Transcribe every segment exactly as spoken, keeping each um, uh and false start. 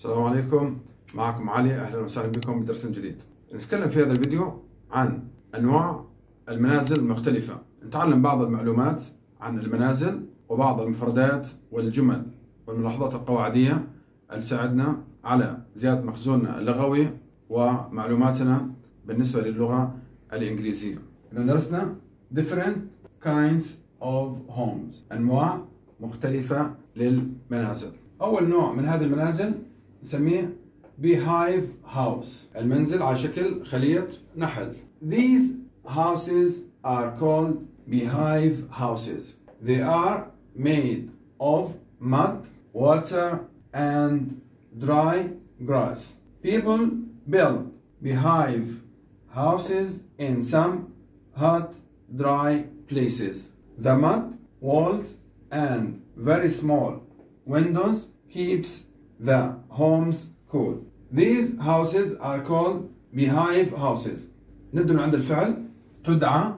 السلام عليكم، معكم علي، اهلا وسهلا بكم بدرس جديد. نتكلم في هذا الفيديو عن انواع المنازل المختلفة، نتعلم بعض المعلومات عن المنازل وبعض المفردات والجمل والملاحظات القواعدية اللي تساعدنا على زيادة مخزوننا اللغوي ومعلوماتنا بالنسبة للغة الإنجليزية. إذا درسنا different kinds of homes، أنواع مختلفة للمنازل. أول نوع من هذه المنازل نسميه beehive house، المنزل على شكل خلية نحل. These houses are called beehive houses. They are made of mud, water and dry grass. People build beehive houses in some hot, dry places. The mud walls and very small windows keeps the homes cool. These houses are called beehive houses. نبدأ من عند الفعل. تدعى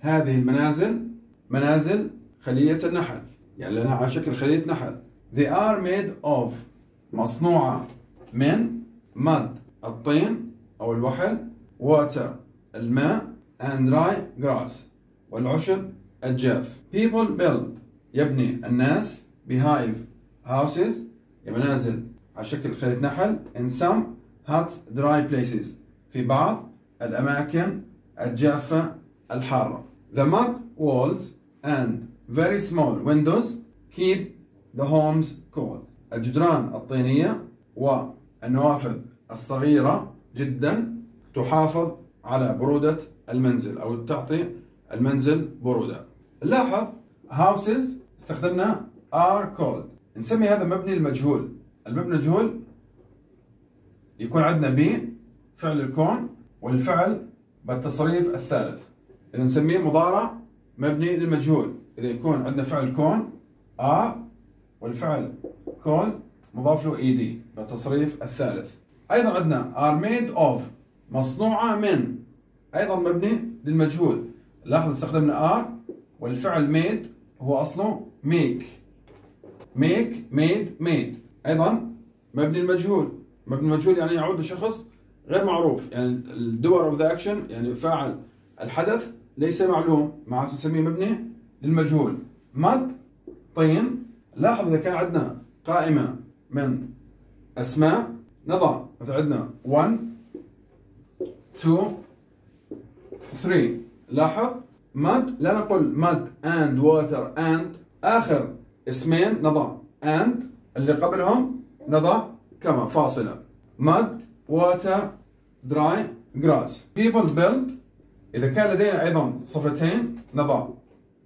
هذه المنازل منازل خلية النحل، يعني لها على شكل خلية نحل. They are made of، مصنوعة من، mud، الطين أو الوحل، water، الماء، and dry grass، والعشب الجاف. People build، يبني الناس، beehive houses، منازل على شكل خلية نحل، in some hot dry places، في بعض الأماكن الجافة الحارة. The mud walls and very small windows keep the homes cool. الجدران الطينية والنوافذ الصغيرة جدا تحافظ على برودة المنزل أو تعطي المنزل برودة. نلاحظ houses استخدمنا are called. نسمي هذا مبني المجهول. المبني المجهول يكون عندنا بي فعل الكون والفعل بالتصريف الثالث، إذا نسميه مضارع مبني للمجهول. إذا يكون عندنا فعل كون are والفعل كون مضاف له اي دي بالتصريف الثالث. ايضا عندنا are made of، مصنوعه من، ايضا مبني للمجهول. لاحظ استخدمنا are والفعل made هو اصله make. make made made ايضا مبني للمجهول. مبني للمجهول يعني يعود لشخص غير معروف، يعني doer of the action، يعني فاعل الحدث ليس معلوم، معناته نسميه مبني للمجهول. mud طين. لاحظ اذا كان عندنا قائمة من أسماء نضع مثل عندنا one two three. لاحظ mud لا نقول mud and water and، آخر اسمين نضع and، اللي قبلهم نضع كما فاصلة. mud water dry grass. people build، إذا كان لدينا أيضا صفتين نضع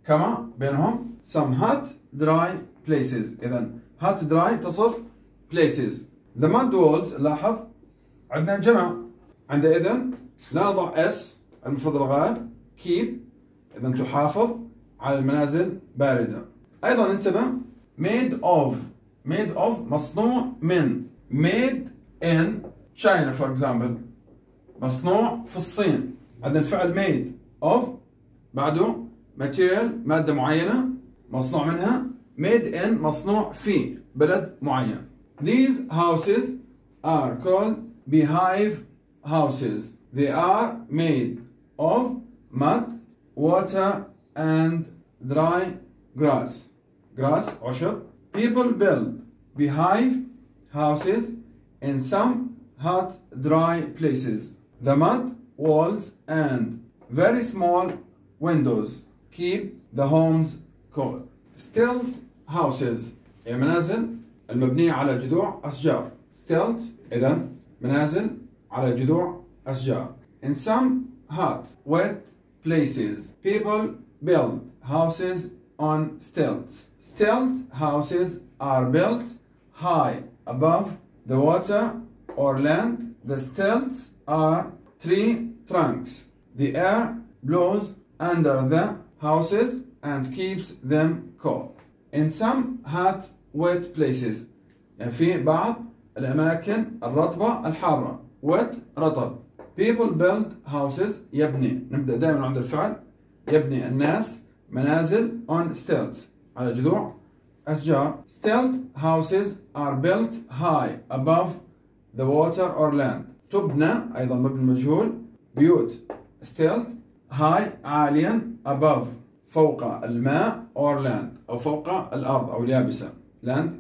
كما بينهم. some hot dry places، إذا hot dry تصف places. the mud walls، لاحظ عندنا جمع، عندئذ لا نضع اس المفرد الغائب. keep، إذا تحافظ على المنازل باردة. أيضا انتبه made of، made of مصنوع من. made in China for example، مصنوع في الصين. عندنا الفعل made of بعده material، مادة معينة مصنوع منها. made in مصنوع في بلد معين. These houses are called beehive houses. They are made of mud, water and dry grass. grass عشب. People build beehive houses in some hot, dry places. The mud walls and very small windows keep the homes cold. Stilt houses، منازل المبنية على جذوع أشجار. stilt، إذا منازل على جذوع أشجار. In some hot, wet places people build houses on stilts. Stilt houses are built high above the water or land. The stilts are tree trunks. The air blows under the houses and keeps them cool. In some hot, wet places، يعني في بعض الأماكن الرطبة الحارة. wet رطب. people build houses، يبني، نبدأ دائما عند الفعل، يبني الناس منازل on stilts، على جذوع أشجار. Stilt houses are built high above the water or land. تبنى أيضا مبنى مجهول بيوت stilt high عاليا above فوق الماء or land أو فوق الأرض أو اليابسة. land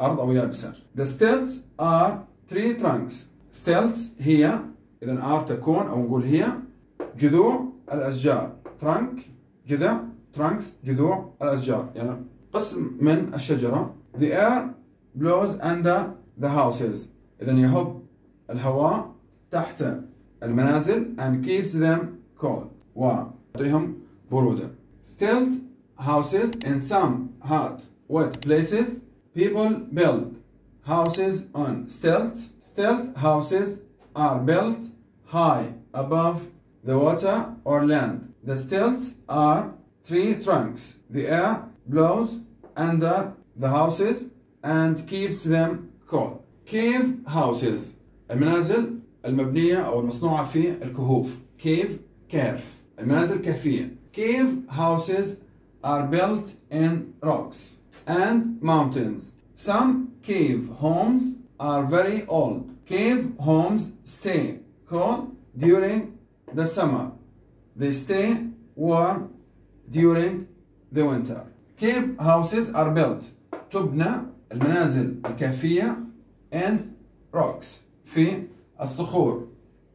أرض أو يابسة. The stilts are tree trunks. stilts هي إذا are تكون أو نقول هي جذوع الأشجار. trunk جذع trunks جذوع الأشجار يعني قسم من الشجرة. The air blows under the houses. إذا يهب الهواء تحت المنازل and keeps them cold ويعطيهم برودة. Stilt houses in some hot wet places. People build houses on stilts. Stilt houses are built high above the water or land. The stilts are tree trunks. The air blows under the houses and keeps them cold. Cave houses. المنازل المبنية أو المصنوعة في الكهوف. Cave كهف. المنازل كهفية. Cave houses are built in rocks and mountains. Some cave homes are very old. Cave homes stay cold during the summer. They stay warm during the winter. Cave houses are built. تبنى المنازل الكهفية and rocks في الصخور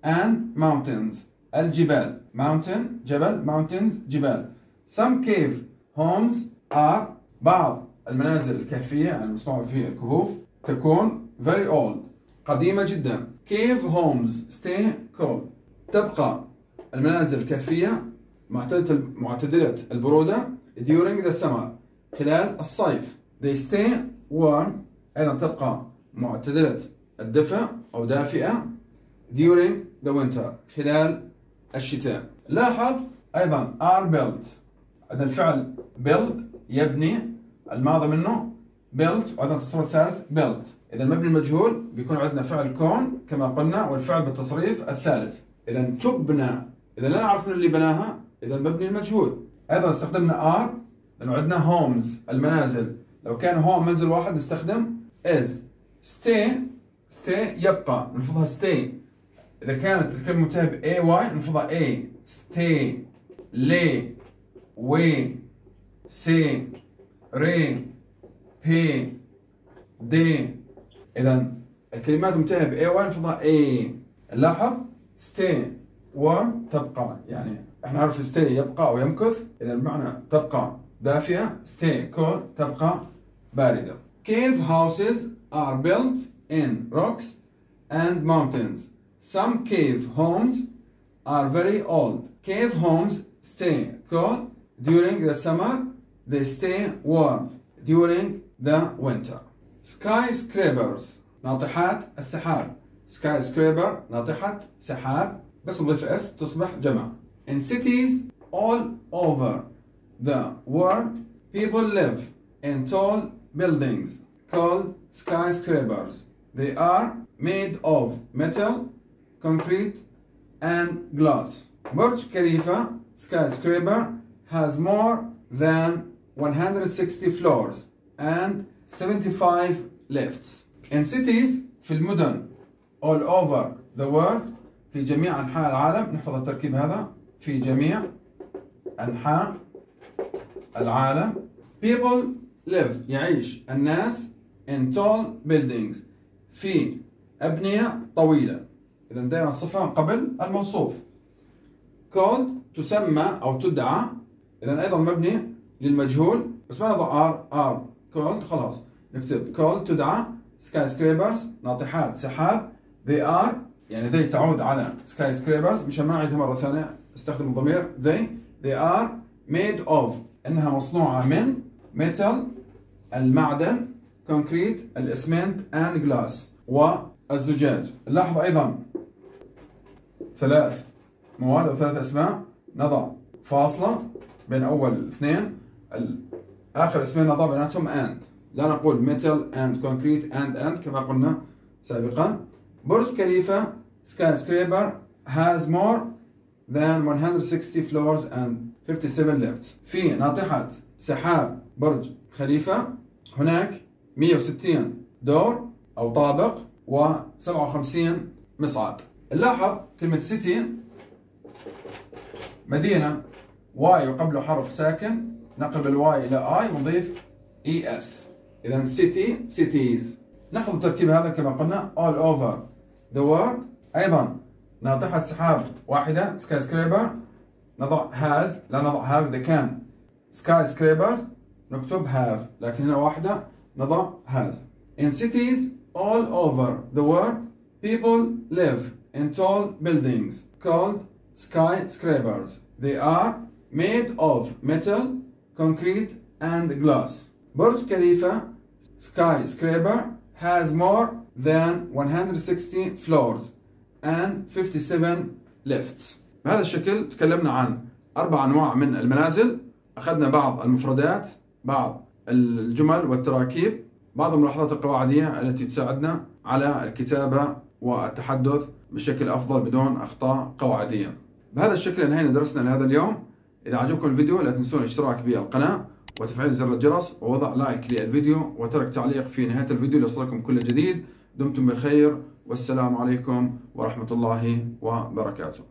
and mountains الجبال. Mountain جبل mountains جبال. Some cave homes are بعض المنازل الكهفية المصنوعة في الكهوف تكون very old قديمة جدا. Cave homes stay cold. تبقى المنازل الكهفية معتدلة البرودة during the summer خلال الصيف. They stay warm أيضا تبقى معتدلة الدفء أو دافئة during the winter خلال الشتاء. لاحظ أيضا are built هذا الفعل build يبني الماضي منه built وعندنا التصريف الثالث built. إذا المبني المجهول بيكون عندنا فعل كون كما قلنا والفعل بالتصريف الثالث. إذا تبنى إذا لا نعرف من اللي بناها إذا المبني المجهول. أيضا استخدمنا are لأنه عندنا homes المنازل لو كان هوم منزل واحد نستخدم is. stay stay يبقى نلفظها stay إذا كانت الكلمة منتهية ب ay نلفظها a. stay lay way say ري بي دي. إذا الكلمات منتهية ب اي واي نلفظها اي. نلاحظ ستي وارم تبقى يعني احنا نعرف ستي يبقى أو يمكث إذا المعنى تبقى دافئة. ستي كول تبقى باردة. Cave houses are built in rocks and mountains. Some cave homes are very old. Cave homes stay cold during the summer. They stay warm during the winter. Skyscrapers ناطحات السحاب. skyscraper ناطحة سحاب بس نضيف اس تصبح جمع. In cities all over the world people live in tall buildings called skyscrapers. They are made of metal, concrete and glass. Burj Khalifa skyscraper has more than one hundred sixty floors and seventy-five lifts. In cities في المدن all over the world في جميع أنحاء العالم. نحفظ التركيب هذا في جميع أنحاء العالم. People live يعيش الناس in tall buildings في أبنية طويلة. إذا دائما الصفة قبل الموصوف. called تسمى أو تدعى. إذا أيضا مبني للمجهول بس ما نضع R R called خلاص نكتب called تدعى. skyscrapers ناطحات سحاب. they are يعني they تعود على skyscrapers مشان ما أعيدها مرة ثانية استخدم الضمير they. they are made of إنها مصنوعة من metal المعدن concrete الإسمنت and glass والزجاج. نلاحظ أيضا ثلاث مواد أو ثلاث أسماء نضع فاصلة بين أول اثنين آخر اسمين نضع بيناتهم and لا نقول metal and concrete and and كما قلنا سابقا. برج خليفة skyscraper has more than one hundred sixty floors and fifty-seven lifts. في ناطحة سحاب برج خليفة هناك مئة وستين دور أو طابق وسبعة وخمسين مصعد. نلاحظ كلمة سيتي مدينة، واي وقبله حرف ساكن، نقلب الواي إلى آي ونضيف إي إس. إذا سيتي سيتيز. ناخذ التركيب هذا كما قلنا all over the world. أيضا ناطحة سحاب واحدة سكاي سكريبر، نضع has لا نضع have إذا كان سكاي سكريبرز نكتب have، لكن هنا واحدة نضع has. In cities all over the world people live in tall buildings called skyscrapers. They are made of metal, concrete and glass. Burj Khalifa skyscraper has more than one hundred sixty floors and fifty-seven lifts. بهذا الشكل تكلمنا عن أربع أنواع من المنازل، أخذنا بعض المفردات، بعض الجمل والتراكيب، بعض الملاحظات القواعدية التي تساعدنا على الكتابة والتحدث بشكل أفضل بدون أخطاء قواعدية. بهذا الشكل انهينا درسنا لهذا اليوم. إذا عجبكم الفيديو لا تنسون الاشتراك بالقناة وتفعيل زر الجرس ووضع لايك للفيديو وترك تعليق في نهاية الفيديو ليصلكم كل جديد. دمتم بخير والسلام عليكم ورحمة الله وبركاته.